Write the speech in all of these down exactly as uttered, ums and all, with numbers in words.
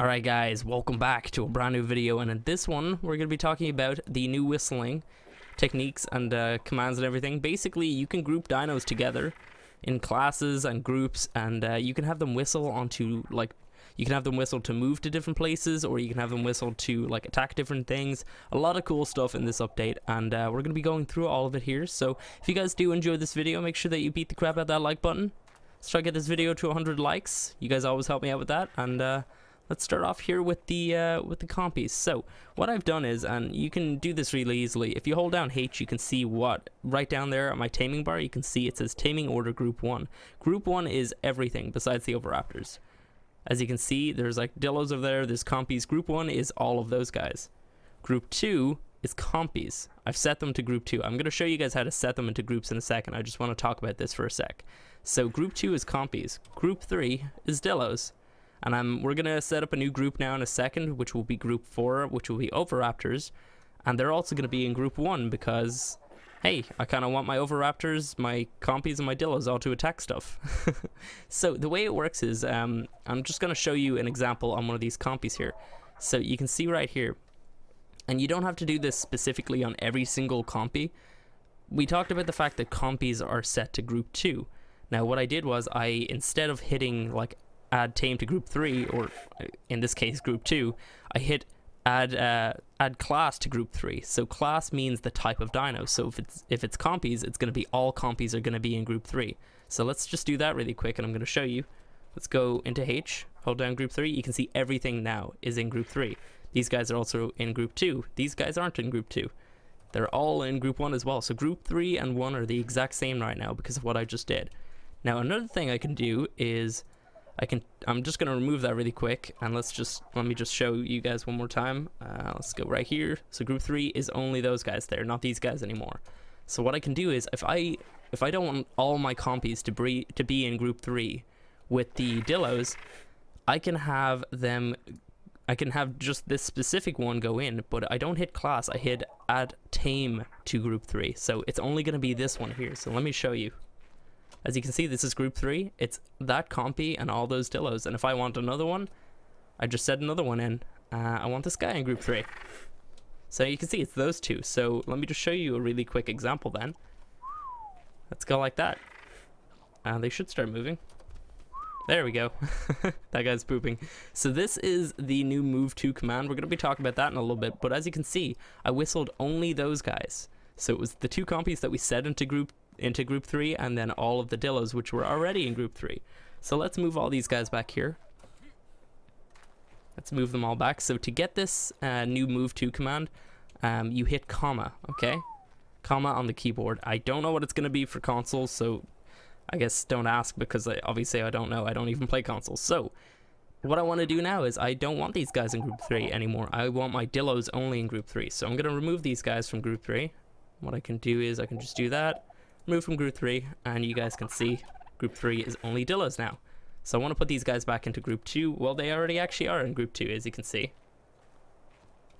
Alright guys, welcome back to a brand new video, and in this one we're going to be talking about the new whistling techniques and uh, commands and everything. Basically you can group dinos together in classes and groups, and uh, you can have them whistle onto, like, you can have them whistle to move to different places, or you can have them whistle to, like, attack different things. A lot of cool stuff in this update, and uh, we're going to be going through all of it here. So if you guys do enjoy this video, make sure that you beat the crap out of that like button. Let's try to get this video to one hundred likes. You guys always help me out with that, and uh, let's start off here with the uh, with the compies. So what I've done is, and you can do this really easily, if you hold down H, you can see what, right down there at my taming bar, you can see it says Taming Order Group one. Group one is everything besides the Oviraptors. As you can see, there's like Dillos over there, there's compies. Group one is all of those guys. Group two is compies. I've set them to group two. I'm going to show you guys how to set them into groups in a second. I just want to talk about this for a sec. So group two is compies. Group three is Dillos. And I'm, we're going to set up a new group now in a second, which will be group four, which will be Oviraptors. And they're also going to be in group one because, hey, I kind of want my Oviraptors, my compies, and my Dillos all to attack stuff. So the way it works is, um, I'm just going to show you an example on one of these compies here. So you can see right here, and you don't have to do this specifically on every single compy. We talked about the fact that compies are set to group two. Now what I did was, I, instead of hitting like add tame to group three, or in this case group two, I hit add uh, add class to group three. So class means the type of dino. So if it's if it's compies, it's going to be all compies are going to be in group three. So let's just do that really quick, and I'm going to show you. Let's go into H, hold down group three. You can see everything now is in group three. These guys are also in group two. These guys aren't in group two. They're all in group one as well. So group three and one are the exact same right now because of what I just did. Now another thing I can do is, I can, I'm just going to remove that really quick, and let's just, let me just show you guys one more time. Uh, let's go right here. So group three is only those guys there, not these guys anymore. So what I can do is, if I if I don't want all my compies to be, to be in group three with the Dillos, I can have them, I can have just this specific one go in, but I don't hit class, I hit add tame to group three. So it's only going to be this one here. So let me show you. As you can see, this is group three, it's that compy and all those Dillos, and if I want another one, I just set another one in. Uh, I want this guy in group three. So you can see it's those two, so let me just show you a really quick example then. Let's go like that. Uh, they should start moving. There we go. That guy's pooping. So this is the new move to command. We're going to be talking about that in a little bit, but as you can see, I whistled only those guys. So it was the two compies that we set into group into group three, and then all of the Dillos, which were already in group three. So let's move all these guys back here. Let's move them all back. So to get this uh, new move to command, um, you hit comma, okay? Comma on the keyboard. I don't know what it's going to be for consoles, so I guess don't ask, because I, obviously I don't know. I don't even play consoles. So what I want to do now is, I don't want these guys in group three anymore. I want my Dillos only in group three. So I'm going to remove these guys from group three. What I can do is, I can just do that. Move from group three, and you guys can see group three is only Dillos now. So I want to put these guys back into group two. Well, they already actually are in group two, as you can see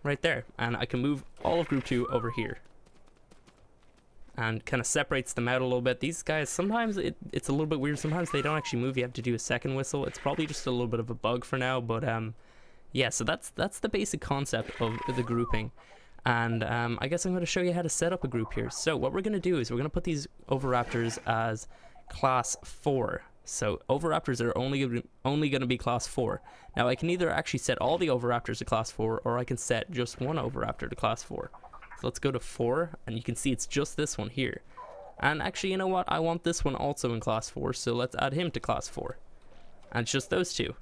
right there, and I can move all of group two over here and kind of separates them out a little bit. These guys, sometimes it, it's a little bit weird, sometimes they don't actually move, you have to do a second whistle. It's probably just a little bit of a bug for now, but um yeah, so that's that's the basic concept of the grouping. And um, I guess I'm going to show you how to set up a group here. So what we're going to do is, we're going to put these Oviraptors as class four. So Oviraptors are only only going to be class four. Now I can either actually set all the Oviraptors to class four, or I can set just one Oviraptor to class four. So let's go to four, and you can see it's just this one here. And actually, you know what? I want this one also in class four, so let's add him to class four. And it's just those two,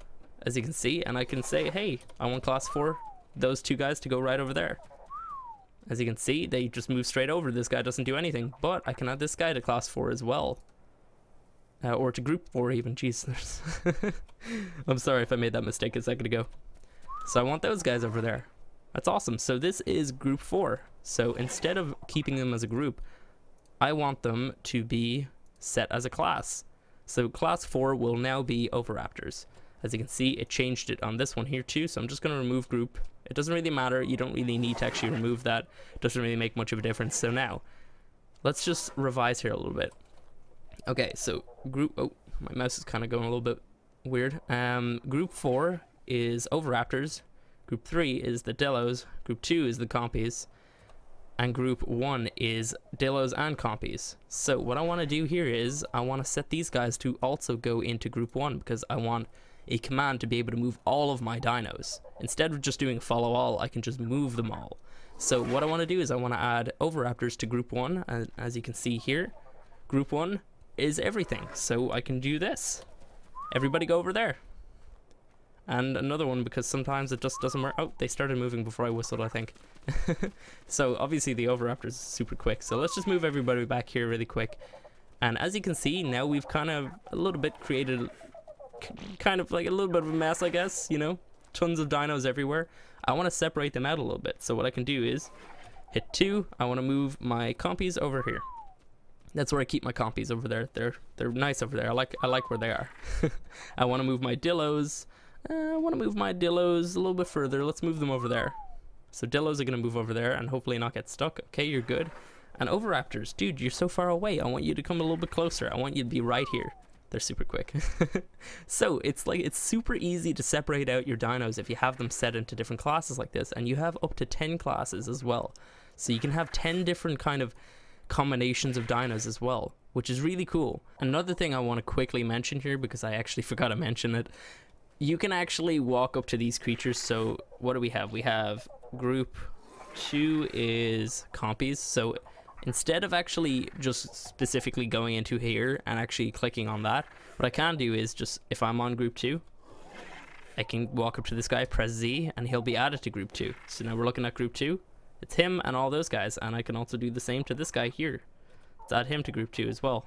as you can see. And I can say, hey, I want class four, those two guys to go right over there. As you can see, they just move straight over. This guy doesn't do anything, but I can add this guy to class four as well. Uh, or to group four even, Jesus. I'm sorry if I made that mistake a second ago. So I want those guys over there. That's awesome. So this is group four. So instead of keeping them as a group, I want them to be set as a class. So class four will now be Oviraptors. As you can see, it changed it on this one here too, so I'm just going to remove group. It doesn't really matter, you don't really need to actually remove that. It doesn't really make much of a difference. So now, let's just revise here a little bit. Okay, so group, oh, my mouse is kind of going a little bit weird. Um, group four is Oviraptors, group three is the Delos, group two is the Compies, and group one is Delos and Compies. So what I want to do here is I want to set these guys to also go into group one, because I want a command to be able to move all of my dinos. Instead of just doing follow all, I can just move them all. So what I want to do is I want to add Oviraptors to group one, and as you can see here, group one is everything. So I can do this. Everybody go over there. And another one, because sometimes it just doesn't work. Oh, they started moving before I whistled, I think. So obviously the Oviraptors is super quick. So let's just move everybody back here really quick. And as you can see, now we've kind of a little bit created kind of like a little bit of a mess, I guess, you know, tons of dinos everywhere. I want to separate them out a little bit. So what I can do is hit two. I want to move my Compies over here. That's where I keep my Compies over there. They're they're nice over there. I like I like where they are. I want to move my Dilos. Uh, I want to move my Dilos a little bit further. Let's move them over there. So Dilos are going to move over there and hopefully not get stuck. Okay, you're good. And Oviraptors, dude, you're so far away. I want you to come a little bit closer. I want you to be right here. They're super quick. So it's like it's super easy to separate out your dinos if you have them set into different classes like this, and you have up to ten classes as well, so you can have ten different kind of combinations of dinos as well, which is really cool. Another thing I want to quickly mention here, because I actually forgot to mention it, you can actually walk up to these creatures. So what do we have? We have group two is Compies. So instead of actually just specifically going into here and actually clicking on that, what I can do is just, if I'm on group two, I can walk up to this guy, press Z, and he'll be added to group two. So now we're looking at group two. It's him and all those guys, and I can also do the same to this guy here. Let's add him to group two as well.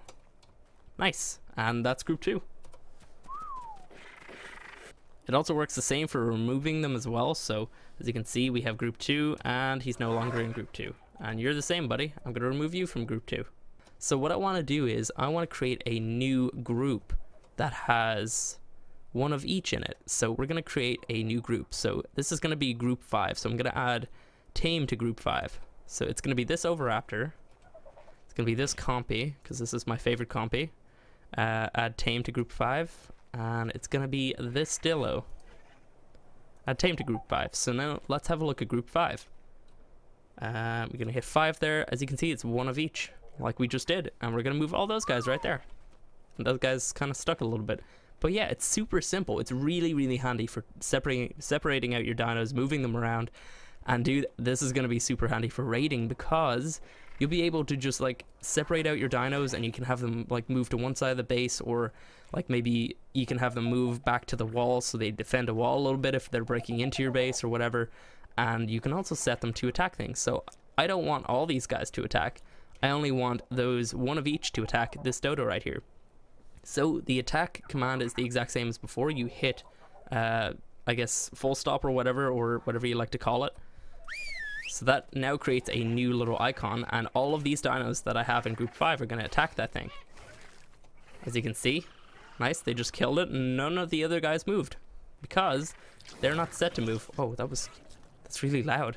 Nice, and that's group two. It also works the same for removing them as well. So as you can see, we have group two, and he's no longer in group two. And you're the same, buddy. I'm going to remove you from group two. So what I want to do is I want to create a new group that has one of each in it. So we're going to create a new group. So this is going to be group five. So I'm going to add Tame to group five. So it's going to be this Oviraptor. It's going to be this Compy, because this is my favorite Compy. Uh, add Tame to group five. And it's going to be this Dilo. Add Tame to group five. So now let's have a look at group five. Uh, we're gonna hit five there. As you can see, it's one of each, like we just did, and we're gonna move all those guys right there. And those guys kind of stuck a little bit, but yeah, it's super simple. It's really, really handy for separating separating out your dinos, moving them around, and dude, this is gonna be super handy for raiding, because you'll be able to just like separate out your dinos, and you can have them like move to one side of the base, or like maybe you can have them move back to the wall so they defend a wall a little bit if they're breaking into your base or whatever. And you can also set them to attack things. So I don't want all these guys to attack. I only want those one of each to attack this dodo right here. So the attack command is the exact same as before. You hit, uh, I guess, full stop or whatever, or whatever you like to call it. So that now creates a new little icon, and all of these dinos that I have in group five are going to attack that thing. As you can see, nice, they just killed it, and none of the other guys moved, because they're not set to move. Oh, that was... It's really loud.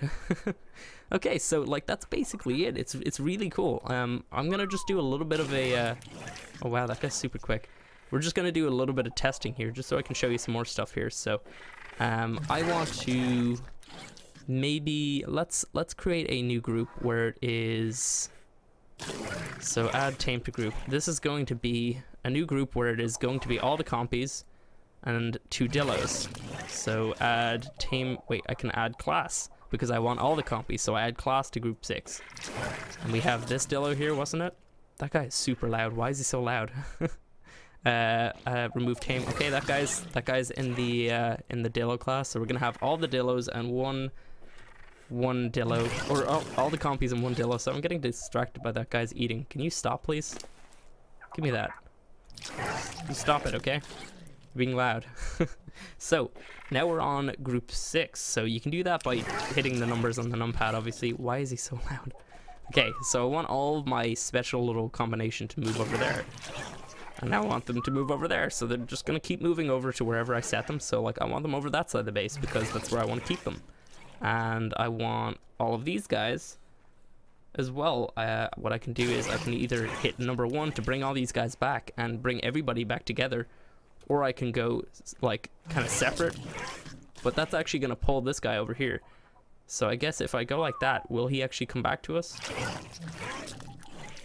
Okay, so like that's basically it. It's it's really cool. Um, I'm gonna just do a little bit of a. Uh, oh wow, that guy's super quick. We're just gonna do a little bit of testing here, just so I can show you some more stuff here. So, um, I want to maybe let's let's create a new group where it is. So add Tame to group. This is going to be a new group where it is going to be all the Compies and two Dilos. So add Tame, wait, I can add class, because I want all the Compies, so I add class to group six. And we have this Dilo here, wasn't it? That guy is super loud, why is he so loud? uh, uh, remove Tame, okay, that guy's that guy's in the uh, in the Dilo class, so we're gonna have all the Dilos and one, one Dilo, or oh, all the Compies and one Dilo, so I'm getting distracted by that guy's eating. Can you stop, please? Give me that. You stop it, okay? Being loud. So now we're on group six, so you can do that by hitting the numbers on the numpad, obviously. Why is he so loud? Okay, so I want all of my special little combination to move over there, and now I want them to move over there, so they're just gonna keep moving over to wherever I set them. So like I want them over that side of the base, because that's where I want to keep them. And I want all of these guys as well. Uh, what I can do is I can either hit number one to bring all these guys back and bring everybody back together, or I can go like kind of separate But that's actually going to pull this guy over here. So I guess if I go like that, will he actually come back to us?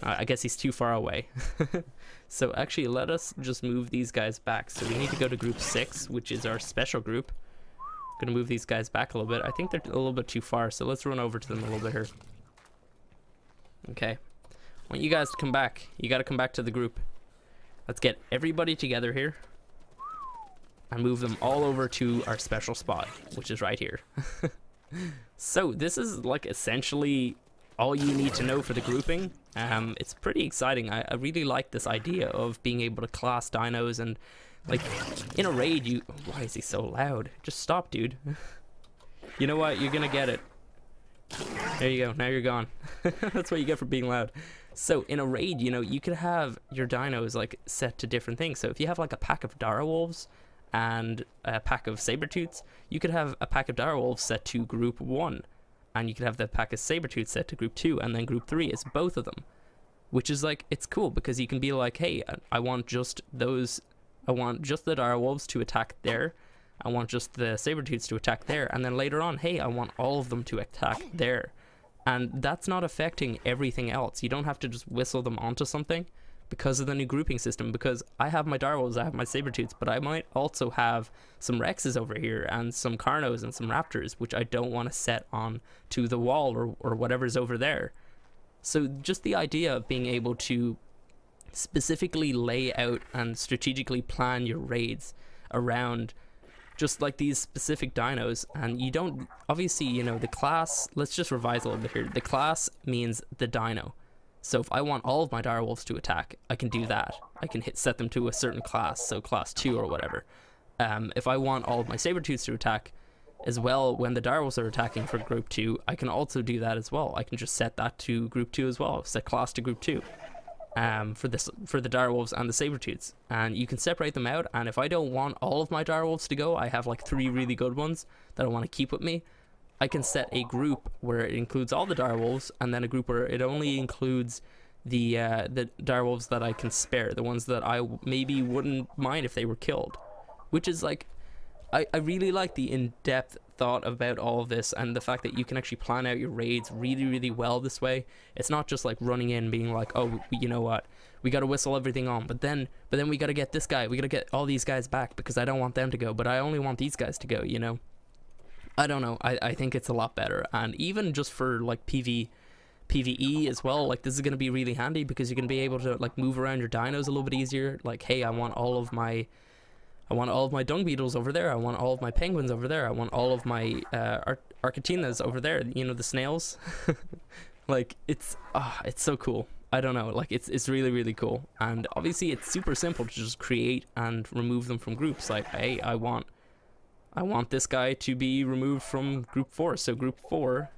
Uh, I guess he's too far away. So actually, let us just move these guys back. So we need to go to group six, which is our special group. I'm going to move these guys back a little bit. I think they're a little bit too far, so let's run over to them a little bit here. Okay. I want you guys to come back. You got to come back to the group. Let's get everybody together here. And move them all over to our special spot, which is right here. So this is like essentially all you need to know for the grouping. Um, it's pretty exciting. I, I really like this idea of being able to class dinos and, like, in a raid you... Why is he so loud? Just stop, dude. You know what? You're gonna get it. There you go. Now you're gone. That's what you get for being loud. So in a raid, you know, you could have your dinos, like, set to different things. So if you have, like, a pack of dire wolves and a pack of saber-tooths, you could have a pack of direwolves set to group one, and you could have the pack of saber-tooths set to group two, and then group three is both of them, which is like, it's cool because you can be like, hey, I want just those, I want just the direwolves to attack there, I want just the saber-tooths to attack there, and then later on, hey, I want all of them to attack there, and that's not affecting everything else. You don't have to just whistle them onto something because of the new grouping system, because I have my direwolves, I have my saber-tooths, but I might also have some rexes over here and some carnos and some raptors, which I don't want to set on to the wall or, or whatever's over there. So just the idea of being able to specifically lay out and strategically plan your raids around just like these specific dinos, and you don't, obviously, you know, the class, let's just revise a little bit here. The class means the dino. So if I want all of my direwolves to attack, I can do that. I can hit set them to a certain class, so class two or whatever. Um, if I want all of my saber-tooths to attack as well when the direwolves are attacking for group two, I can also do that as well. I can just set that to group two as well, set class to group two um, for, this, for the direwolves and the saber-tooths. And you can separate them out, and if I don't want all of my direwolves to go, I have like three really good ones that I want to keep with me. I can set a group where it includes all the direwolves, and then a group where it only includes the uh, the direwolves that I can spare, the ones that I maybe wouldn't mind if they were killed. Which is like, I, I really like the in-depth thought about all of this, and the fact that you can actually plan out your raids really, really well this way. It's not just like running in and being like, oh, you know what, we gotta whistle everything on, but then, but then we gotta get this guy, we gotta get all these guys back because I don't want them to go, but I only want these guys to go, you know? I don't know, I, I think it's a lot better, and even just for like P V, P V E as well, like this is going to be really handy because you're going to be able to like move around your dinos a little bit easier. Like, hey, I want all of my, I want all of my dung beetles over there, I want all of my penguins over there, I want all of my uh, Arcatinas over there, you know, the snails. Like, it's, ah, oh, it's so cool. I don't know, like it's, it's really, really cool, and obviously it's super simple to just create and remove them from groups. Like, hey, I want... I want this guy to be removed from group four, so group four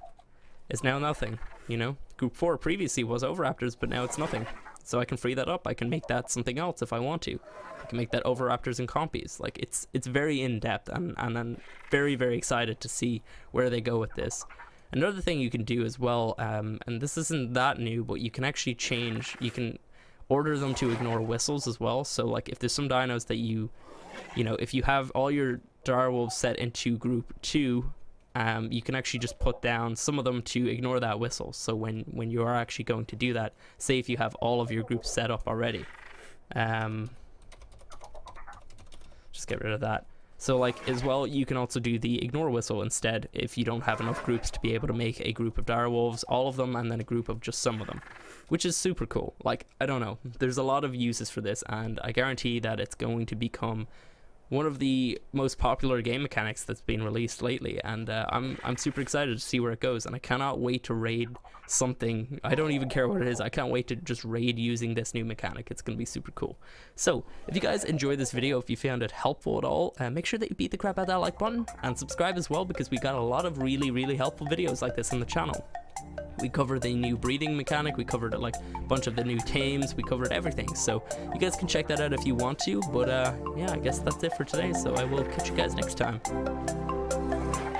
is now nothing, you know? Group four previously was Oviraptors, but now it's nothing. So I can free that up, I can make that something else if I want to. I can make that Oviraptors and Compies. Like, it's it's very in-depth, and, and I'm very, very excited to see where they go with this. Another thing you can do as well, um, and this isn't that new, but you can actually change, you can order them to ignore whistles as well. So, like, if there's some dinos that you, you know, if you have all your direwolves set into group two, um, you can actually just put down some of them to ignore that whistle. So when when you are actually going to do that, say if you have all of your groups set up already, um, just get rid of that. So like as well, you can also do the ignore whistle instead if you don't have enough groups to be able to make a group of direwolves, all of them, and then a group of just some of them, which is super cool. Like, I don't know, there's a lot of uses for this, and I guarantee that it's going to become one of the most popular game mechanics that's been released lately, and uh, I'm I'm super excited to see where it goes, and I cannot wait to raid something. I don't even care what it is. I can't wait to just raid using this new mechanic. It's gonna be super cool. So if you guys enjoyed this video, if you found it helpful at all, uh, make sure that you beat the crap out of that like button and subscribe as well, because we got a lot of really, really helpful videos like this on the channel. We covered the new breeding mechanic, we covered like a bunch of the new tames, we covered everything, so you guys can check that out if you want to, but uh, yeah, I guess that's it for today, so I will catch you guys next time.